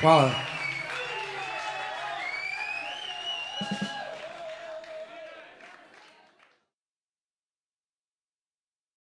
Wow.